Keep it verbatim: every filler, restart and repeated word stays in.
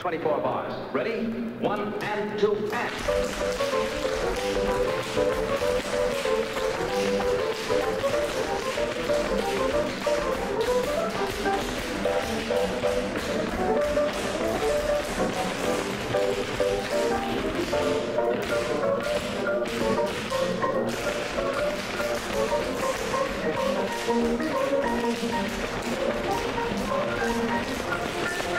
twenty-four bars. Ready? One and two and.